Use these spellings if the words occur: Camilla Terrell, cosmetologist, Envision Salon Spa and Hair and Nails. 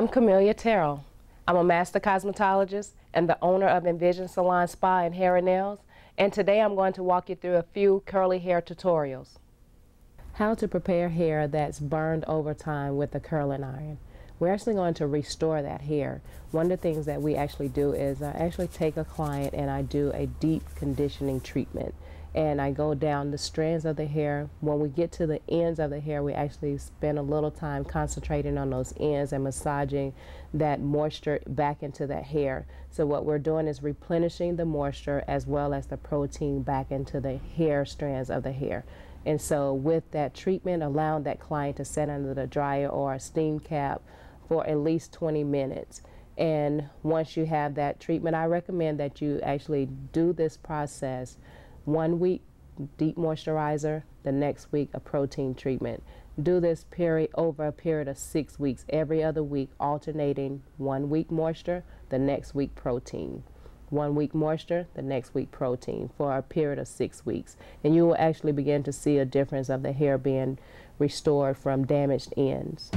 I'm Camilla Terrell. I'm a master cosmetologist and the owner of Envision Salon Spa and Hair and Nails. And today I'm going to walk you through a few curly hair tutorials. How to prepare hair that's burned over time with a curling iron. We're actually going to restore that hair. One of the things that we actually do is I actually take a client and I do a deep conditioning treatment. And I go down the strands of the hair. When we get to the ends of the hair, we actually spend a little time concentrating on those ends and massaging that moisture back into that hair. So what we're doing is replenishing the moisture as well as the protein back into the hair strands of the hair. And so with that treatment, allowing that client to sit under the dryer or a steam cap for at least 20 minutes. And once you have that treatment, I recommend that you actually do this process 1 week deep moisturizer, the next week a protein treatment. Do this period over a period of 6 weeks, every other week, alternating 1 week moisture, the next week protein. 1 week moisture, the next week protein for a period of 6 weeks. And you will actually begin to see a difference of the hair being restored from damaged ends.